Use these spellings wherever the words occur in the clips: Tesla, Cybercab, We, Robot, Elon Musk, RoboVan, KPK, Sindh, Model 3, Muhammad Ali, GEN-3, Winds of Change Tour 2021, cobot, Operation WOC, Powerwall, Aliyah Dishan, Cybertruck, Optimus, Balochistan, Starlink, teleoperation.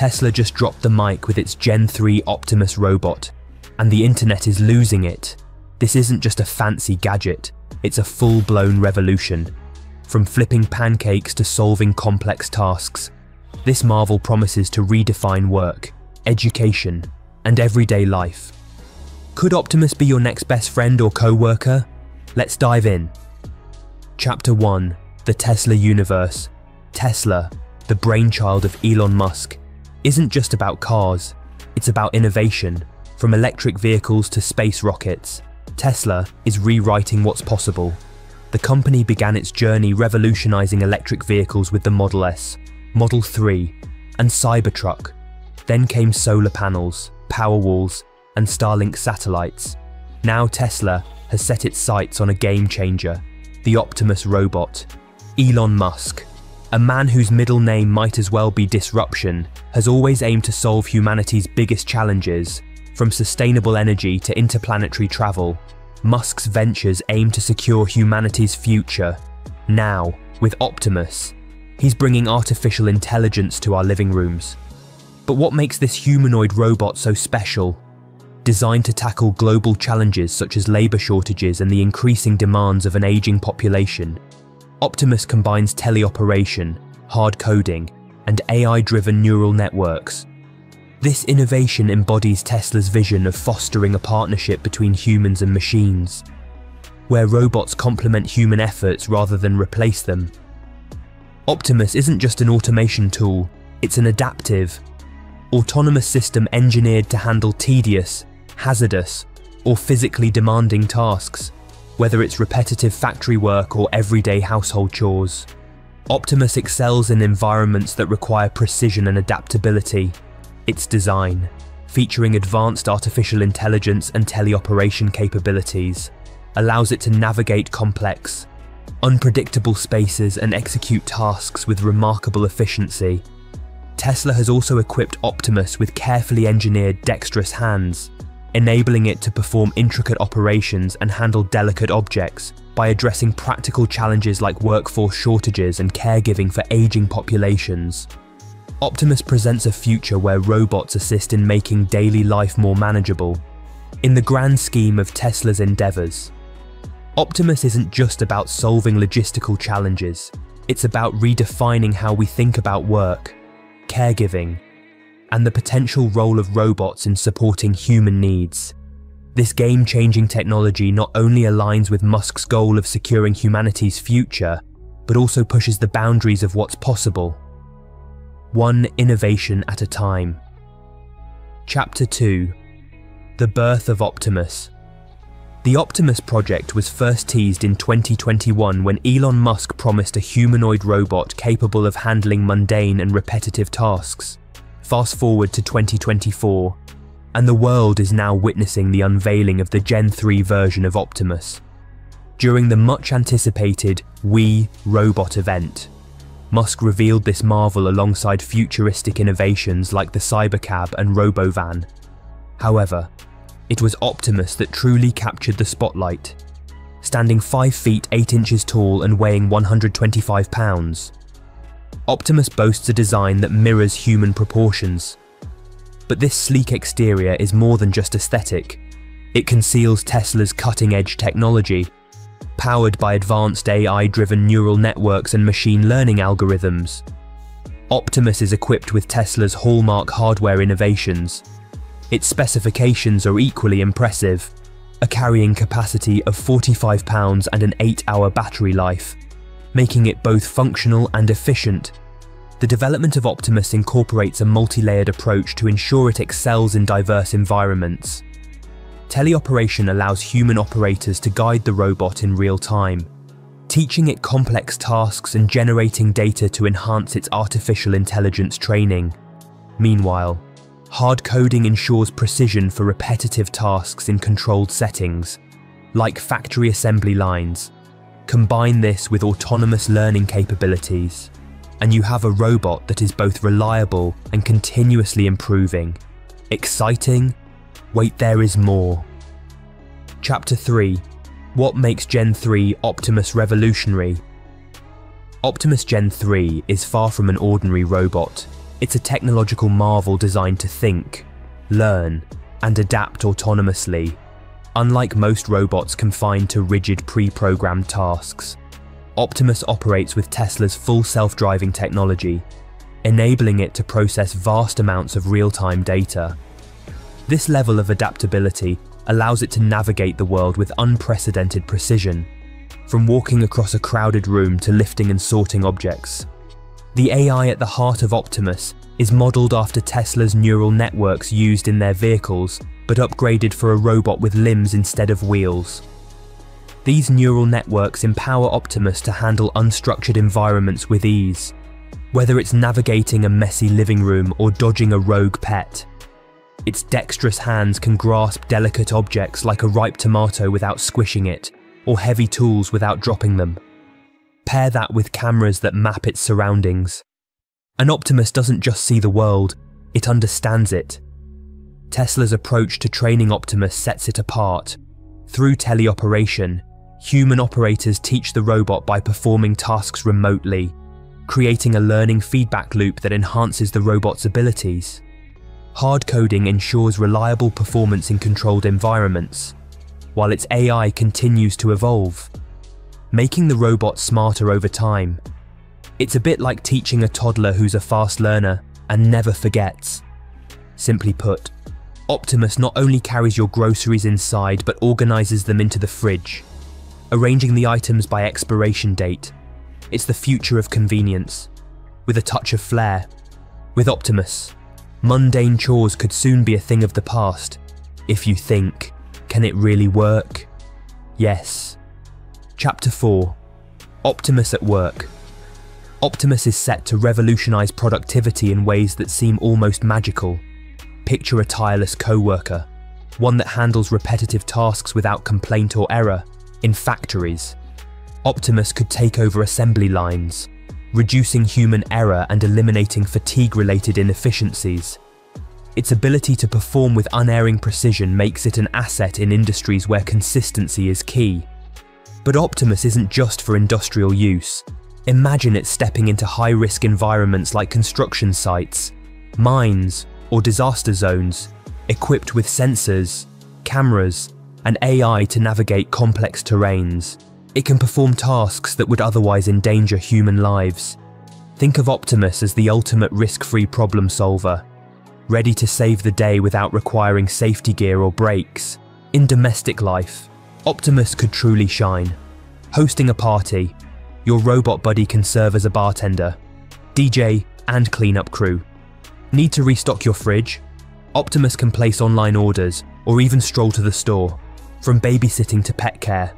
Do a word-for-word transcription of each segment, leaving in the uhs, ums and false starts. Tesla just dropped the mic with its Gen three Optimus robot, and the internet is losing it. This isn't just a fancy gadget, it's a full-blown revolution. From flipping pancakes to solving complex tasks, this marvel promises to redefine work, education, and everyday life. Could Optimus be your next best friend or co-worker? Let's dive in. Chapter one: The Tesla Universe. Tesla, the brainchild of Elon Musk, isn't just about cars, it's about innovation. From electric vehicles to space rockets, Tesla is rewriting what's possible. The company began its journey revolutionizing electric vehicles with the Model S, Model three, and Cybertruck. Then came solar panels, Powerwalls, and Starlink satellites. Now Tesla has set its sights on a game changer, the Optimus robot. Elon Musk, a man whose middle name might as well be disruption, has always aimed to solve humanity's biggest challenges. From sustainable energy to interplanetary travel, Musk's ventures aim to secure humanity's future. Now, with Optimus, he's bringing artificial intelligence to our living rooms. But what makes this humanoid robot so special? Designed to tackle global challenges such as labor shortages and the increasing demands of an aging population, Optimus combines teleoperation, hard coding, and A I-driven neural networks. This innovation embodies Tesla's vision of fostering a partnership between humans and machines, where robots complement human efforts rather than replace them. Optimus isn't just an automation tool, it's an adaptive, autonomous system engineered to handle tedious, hazardous, or physically demanding tasks, whether it's repetitive factory work or everyday household chores. Optimus excels in environments that require precision and adaptability. Its design, featuring advanced artificial intelligence and teleoperation capabilities, allows it to navigate complex, unpredictable spaces and execute tasks with remarkable efficiency. Tesla has also equipped Optimus with carefully engineered dexterous hands, enabling it to perform intricate operations and handle delicate objects by addressing practical challenges like workforce shortages and caregiving for aging populations. Optimus presents a future where robots assist in making daily life more manageable. In the grand scheme of Tesla's endeavors, Optimus isn't just about solving logistical challenges, it's about redefining how we think about work, caregiving, and the potential role of robots in supporting human needs. This game-changing technology not only aligns with Musk's goal of securing humanity's future, but also pushes the boundaries of what's possible. One innovation at a time. Chapter two: The Birth of Optimus. The Optimus project was first teased in twenty twenty-one when Elon Musk promised a humanoid robot capable of handling mundane and repetitive tasks. Fast forward to twenty twenty-four, and the world is now witnessing the unveiling of the Gen three version of Optimus. During the much-anticipated We, Robot event, Musk revealed this marvel alongside futuristic innovations like the Cybercab and RoboVan. However, it was Optimus that truly captured the spotlight. Standing five feet eight inches tall and weighing one hundred twenty-five pounds, Optimus boasts a design that mirrors human proportions. But this sleek exterior is more than just aesthetic. It conceals Tesla's cutting-edge technology, powered by advanced A I-driven neural networks and machine learning algorithms. Optimus is equipped with Tesla's hallmark hardware innovations. Its specifications are equally impressive: a carrying capacity of forty-five pounds and an eight hour battery life, making it both functional and efficient. The development of Optimus incorporates a multi-layered approach to ensure it excels in diverse environments. Teleoperation allows human operators to guide the robot in real time, teaching it complex tasks and generating data to enhance its artificial intelligence training. Meanwhile, hard coding ensures precision for repetitive tasks in controlled settings, like factory assembly lines. Combine this with autonomous learning capabilities, and you have a robot that is both reliable and continuously improving. Exciting? Wait, there is more. Chapter three: What makes Gen three Optimus revolutionary? Optimus Gen three is far from an ordinary robot. It's a technological marvel designed to think, learn, and adapt autonomously, unlike most robots confined to rigid pre-programmed tasks. Optimus operates with Tesla's full self-driving technology, enabling it to process vast amounts of real-time data. This level of adaptability allows it to navigate the world with unprecedented precision, from walking across a crowded room to lifting and sorting objects. The A I at the heart of Optimus is modeled after Tesla's neural networks used in their vehicles, but upgraded for a robot with limbs instead of wheels. These neural networks empower Optimus to handle unstructured environments with ease, whether it's navigating a messy living room or dodging a rogue pet. Its dexterous hands can grasp delicate objects like a ripe tomato without squishing it, or heavy tools without dropping them. Pair that with cameras that map its surroundings. An Optimus doesn't just see the world, it understands it. Tesla's approach to training Optimus sets it apart. Through teleoperation, human operators teach the robot by performing tasks remotely, creating a learning feedback loop that enhances the robot's abilities. Hard coding ensures reliable performance in controlled environments, while its A I continues to evolve, making the robot smarter over time. It's a bit like teaching a toddler who's a fast learner and never forgets. Simply put, Optimus not only carries your groceries inside but organizes them into the fridge, arranging the items by expiration date. It's the future of convenience, with a touch of flair. With Optimus, mundane chores could soon be a thing of the past, if you think, can it really work? Yes. Chapter four. Optimus at Work. Optimus is set to revolutionize productivity in ways that seem almost magical. Picture a tireless co-worker, one that handles repetitive tasks without complaint or error. In factories, Optimus could take over assembly lines, reducing human error and eliminating fatigue-related inefficiencies. Its ability to perform with unerring precision makes it an asset in industries where consistency is key. But Optimus isn't just for industrial use. Imagine it stepping into high-risk environments like construction sites, mines, or disaster zones, equipped with sensors, cameras, and A I to navigate complex terrains. It can perform tasks that would otherwise endanger human lives. Think of Optimus as the ultimate risk-free problem solver, ready to save the day without requiring safety gear or brakes. In domestic life, Optimus could truly shine. Hosting a party, your robot buddy can serve as a bartender, D J, and cleanup crew. Need to restock your fridge? Optimus can place online orders or even stroll to the store, from babysitting to pet care.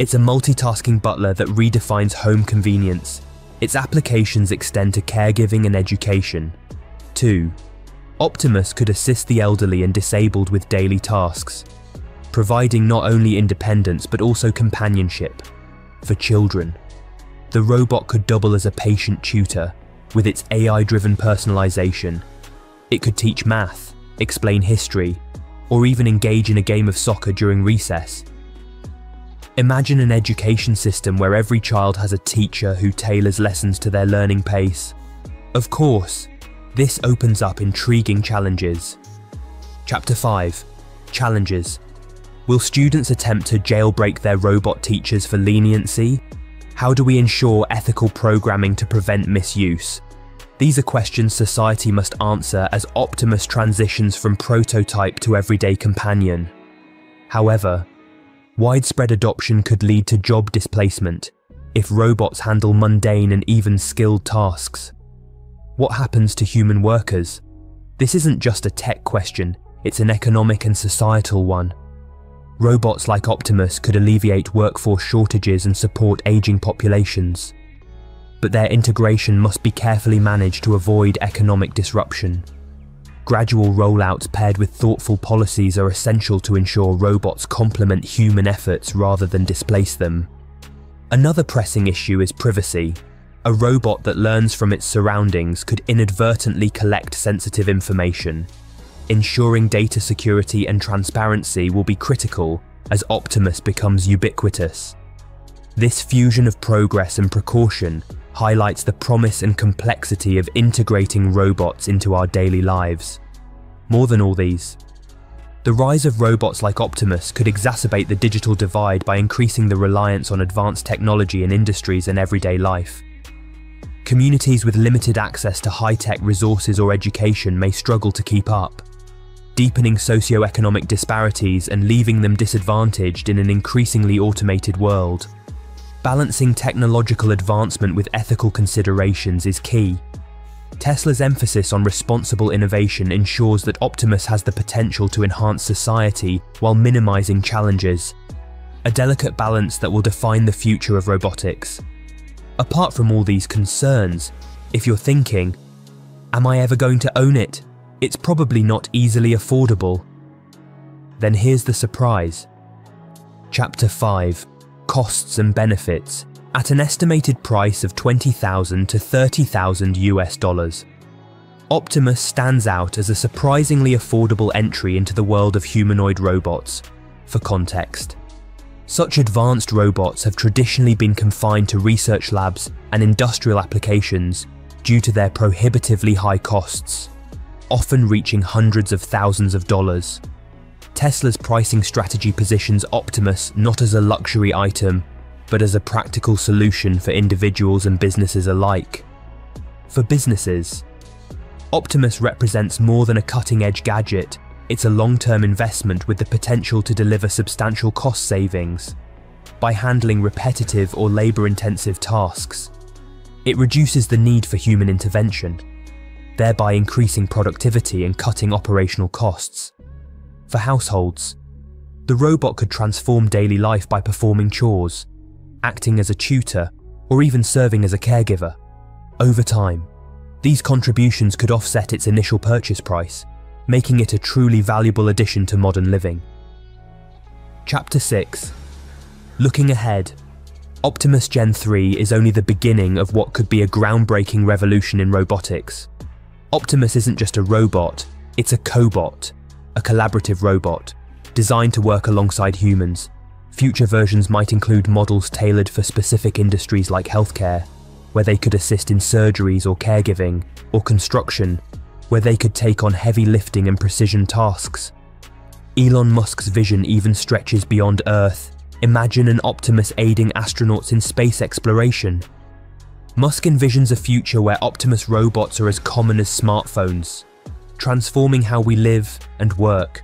It's a multitasking butler that redefines home convenience. Its applications extend to caregiving and education. Two. Optimus could assist the elderly and disabled with daily tasks, providing not only independence but also companionship. For children, the robot could double as a patient tutor with its A I-driven personalization. It could teach math, explain history, or even engage in a game of soccer during recess. Imagine an education system where every child has a teacher who tailors lessons to their learning pace. Of course, this opens up intriguing challenges. Chapter five. Challenges. Will students attempt to jailbreak their robot teachers for leniency? How do we ensure ethical programming to prevent misuse? These are questions society must answer as Optimus transitions from prototype to everyday companion. However, widespread adoption could lead to job displacement if robots handle mundane and even skilled tasks. What happens to human workers? This isn't just a tech question, it's an economic and societal one. Robots like Optimus could alleviate workforce shortages and support aging populations, but their integration must be carefully managed to avoid economic disruption. Gradual rollouts paired with thoughtful policies are essential to ensure robots complement human efforts rather than displace them. Another pressing issue is privacy. A robot that learns from its surroundings could inadvertently collect sensitive information. Ensuring data security and transparency will be critical as Optimus becomes ubiquitous. This fusion of progress and precaution highlights the promise and complexity of integrating robots into our daily lives. More than all these, the rise of robots like Optimus could exacerbate the digital divide by increasing the reliance on advanced technology in industries and everyday life. Communities with limited access to high-tech resources or education may struggle to keep up, deepening socio-economic disparities and leaving them disadvantaged in an increasingly automated world. Balancing technological advancement with ethical considerations is key. Tesla's emphasis on responsible innovation ensures that Optimus has the potential to enhance society while minimizing challenges, a delicate balance that will define the future of robotics. Apart from all these concerns, if you're thinking, "Am I ever going to own it? It's probably not easily affordable," then here's the surprise. Chapter five. Costs and benefits. At an estimated price of twenty thousand to thirty thousand US dollars, Optimus stands out as a surprisingly affordable entry into the world of humanoid robots. For context, such advanced robots have traditionally been confined to research labs and industrial applications due to their prohibitively high costs, often reaching hundreds of thousands of dollars. Tesla's pricing strategy positions Optimus not as a luxury item, but as a practical solution for individuals and businesses alike. For businesses, Optimus represents more than a cutting-edge gadget. It's a long-term investment with the potential to deliver substantial cost savings. By handling repetitive or labor-intensive tasks, it reduces the need for human intervention, thereby increasing productivity and cutting operational costs. For households, the robot could transform daily life by performing chores, acting as a tutor, or even serving as a caregiver. Over time, these contributions could offset its initial purchase price, making it a truly valuable addition to modern living. Chapter six. Looking ahead, Optimus Gen three is only the beginning of what could be a groundbreaking revolution in robotics. Optimus isn't just a robot, it's a cobot, a collaborative robot, designed to work alongside humans. Future versions might include models tailored for specific industries like healthcare, where they could assist in surgeries or caregiving, or construction, where they could take on heavy lifting and precision tasks. Elon Musk's vision even stretches beyond Earth. Imagine an Optimus aiding astronauts in space exploration. Musk envisions a future where Optimus robots are as common as smartphones, transforming how we live and work,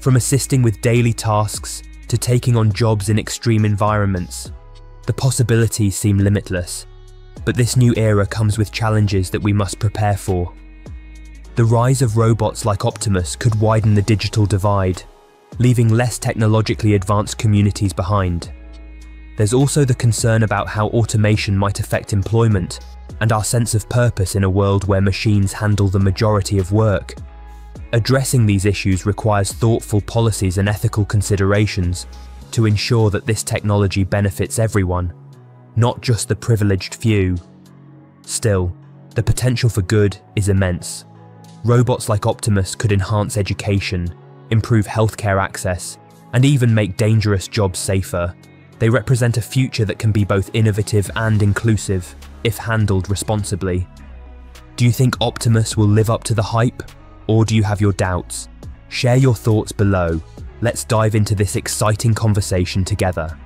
from assisting with daily tasks to taking on jobs in extreme environments. The possibilities seem limitless, but this new era comes with challenges that we must prepare for. The rise of robots like Optimus could widen the digital divide, leaving less technologically advanced communities behind. There's also the concern about how automation might affect employment and our sense of purpose in a world where machines handle the majority of work. Addressing these issues requires thoughtful policies and ethical considerations to ensure that this technology benefits everyone, not just the privileged few. Still, the potential for good is immense. Robots like Optimus could enhance education, improve healthcare access, and even make dangerous jobs safer. They represent a future that can be both innovative and inclusive, if handled responsibly. Do you think Optimus will live up to the hype? Or do you have your doubts? Share your thoughts below. Let's dive into this exciting conversation together.